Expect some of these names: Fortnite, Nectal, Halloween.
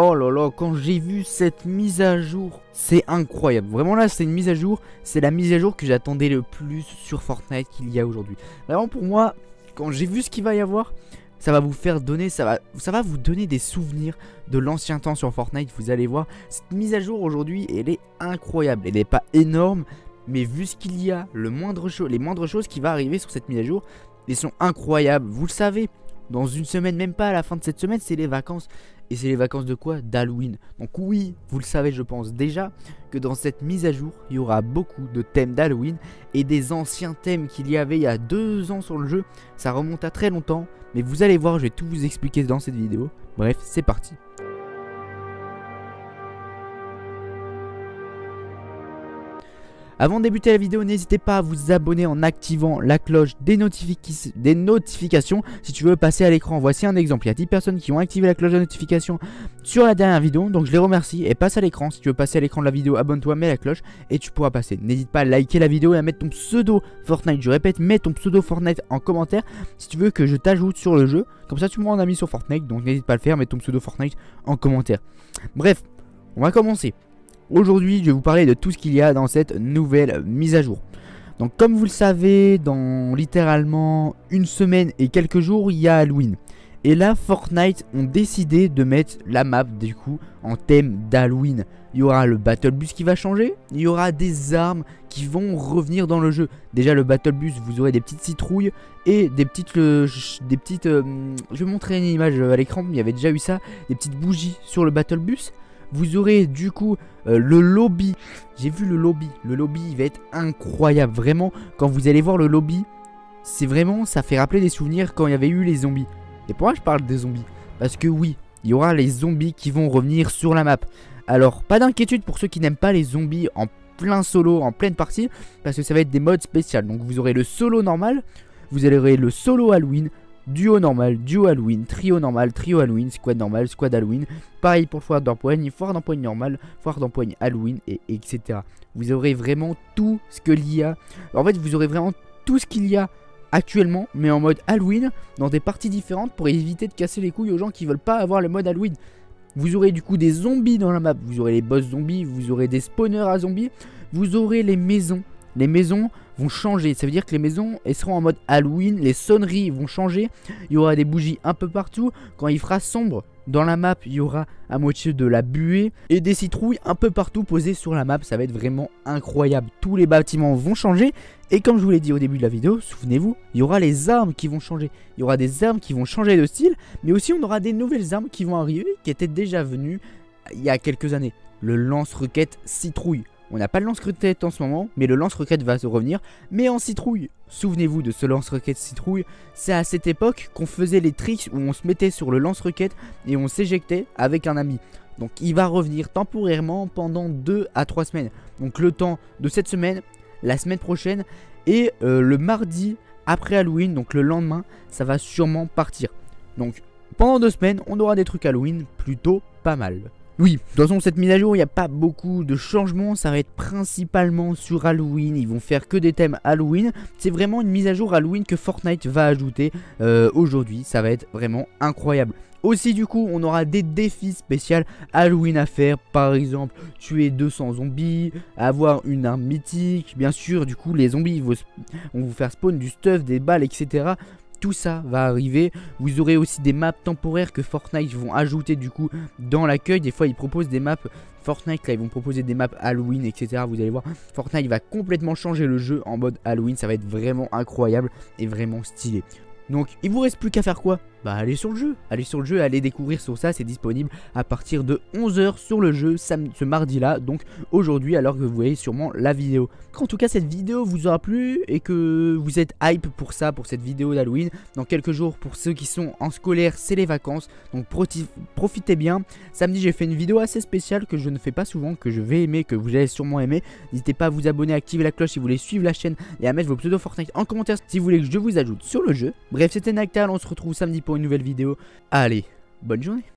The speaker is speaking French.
Oh là là, quand j'ai vu cette mise à jour, c'est incroyable. Vraiment là, c'est une mise à jour. C'est la mise à jour que j'attendais le plus sur Fortnite qu'il y a aujourd'hui. Vraiment pour moi, quand j'ai vu ce qu'il va y avoir, ça va vous faire donner, ça va vous donner des souvenirs de l'ancien temps sur Fortnite. Vous allez voir, cette mise à jour aujourd'hui, elle est incroyable. Elle n'est pas énorme, mais vu ce qu'il y a, les moindres choses qui vont arriver sur cette mise à jour, elles sont incroyables. Vous le savez, dans une semaine, même pas à la fin de cette semaine, c'est les vacances. Et c'est les vacances de quoi? D'Halloween. Donc oui, vous le savez, je pense déjà que dans cette mise à jour, il y aura beaucoup de thèmes d'Halloween et des anciens thèmes qu'il y avait il y a 2 ans sur le jeu. Ça remonte à très longtemps, mais vous allez voir, je vais tout vous expliquer dans cette vidéo. Bref, c'est parti. Avant de débuter la vidéo, n'hésitez pas à vous abonner en activant la cloche des notifications si tu veux passer à l'écran. Voici un exemple, il y a 10 personnes qui ont activé la cloche de notification sur la dernière vidéo, donc je les remercie. Et passe à l'écran, si tu veux passer à l'écran de la vidéo, abonne-toi, mets la cloche et tu pourras passer. N'hésite pas à liker la vidéo et à mettre ton pseudo Fortnite, je répète, mets ton pseudo Fortnite en commentaire si tu veux que je t'ajoute sur le jeu. Comme ça tu me rends un ami sur Fortnite, donc n'hésite pas à le faire, mets ton pseudo Fortnite en commentaire. Bref, on va commencer. Aujourd'hui, je vais vous parler de tout ce qu'il y a dans cette nouvelle mise à jour. Donc comme vous le savez, dans littéralement une semaine et quelques jours, il y a Halloween. Et là, Fortnite ont décidé de mettre la map du coup en thème d'Halloween. Il y aura le Battle Bus qui va changer, il y aura des armes qui vont revenir dans le jeu. Déjà le Battle Bus, vous aurez des petites citrouilles et je vais vous montrer une image à l'écran, il y avait déjà eu ça, des petites bougies sur le Battle Bus. Vous aurez du coup le lobby. J'ai vu le lobby. Le lobby, il va être incroyable. Vraiment, quand vous allez voir le lobby, c'est vraiment, ça fait rappeler des souvenirs quand il y avait eu les zombies. Et pourquoi je parle des zombies? Parce que oui, il y aura les zombies qui vont revenir sur la map. Alors, pas d'inquiétude pour ceux qui n'aiment pas les zombies en plein solo, en pleine partie, parce que ça va être des modes spéciaux. Donc vous aurez le solo normal, vous aurez le solo Halloween, duo normal, duo Halloween, trio normal, trio Halloween, squad normal, squad Halloween. Pareil pour foire d'empoigne normale, foire d'empoigne Halloween, et etc. Vous aurez vraiment tout ce qu'il y a. En fait, vous aurez vraiment tout ce qu'il y a actuellement, mais en mode Halloween, dans des parties différentes pour éviter de casser les couilles aux gens qui veulent pas avoir le mode Halloween. Vous aurez du coup des zombies dans la map, vous aurez les boss zombies, vous aurez des spawners à zombies, vous aurez les maisons. Les maisons vont changer, ça veut dire que les maisons elles seront en mode Halloween, les sonneries vont changer, il y aura des bougies un peu partout, quand il fera sombre dans la map, il y aura à moitié de la buée et des citrouilles un peu partout posées sur la map, ça va être vraiment incroyable, tous les bâtiments vont changer et comme je vous l'ai dit au début de la vidéo, souvenez-vous, il y aura les armes qui vont changer, il y aura des armes qui vont changer de style, mais aussi on aura des nouvelles armes qui vont arriver, qui étaient déjà venues il y a quelques années, le lance-roquette citrouille. On n'a pas de lance-roquette en ce moment, mais le lance-roquette va se revenir, mais en citrouille. Souvenez-vous de ce lance-roquette citrouille, c'est à cette époque qu'on faisait les tricks où on se mettait sur le lance-roquette et on s'éjectait avec un ami. Donc il va revenir temporairement pendant 2 à 3 semaines. Donc le temps de cette semaine, la semaine prochaine et le mardi après Halloween, donc le lendemain, ça va sûrement partir. Donc pendant 2 semaines, on aura des trucs Halloween plutôt pas mal. Oui, de toute façon cette mise à jour, il n'y a pas beaucoup de changements, ça va être principalement sur Halloween, ils vont faire que des thèmes Halloween. C'est vraiment une mise à jour Halloween que Fortnite va ajouter aujourd'hui, ça va être vraiment incroyable. Aussi du coup, on aura des défis spéciaux Halloween à faire, par exemple tuer 200 zombies, avoir une arme mythique, bien sûr du coup les zombies vont vous faire spawn du stuff, des balles, etc. Tout ça va arriver, vous aurez aussi des maps temporaires que Fortnite vont ajouter du coup dans l'accueil, des fois ils proposent des maps Fortnite, là ils vont proposer des maps Halloween, etc. Vous allez voir, Fortnite va complètement changer le jeu en mode Halloween, ça va être vraiment incroyable et vraiment stylé. Donc il vous reste plus qu'à faire quoi? Bah allez sur le jeu, allez découvrir sur ça, c'est disponible à partir de 11 h sur le jeu ce mardi là, donc aujourd'hui alors que vous voyez sûrement la vidéo. En tout cas cette vidéo vous aura plu et que vous êtes hype pour ça, pour cette vidéo d'Halloween. Dans quelques jours pour ceux qui sont en scolaire c'est les vacances, donc profitez bien. Samedi j'ai fait une vidéo assez spéciale que je ne fais pas souvent, que je vais aimer, que vous allez sûrement aimer. N'hésitez pas à vous abonner, à activer la cloche si vous voulez suivre la chaîne et à mettre vos pseudos Fortnite en commentaire si vous voulez que je vous ajoute sur le jeu. Bref c'était Nectal, on se retrouve samedi pour une nouvelle vidéo. Allez, bonne journée.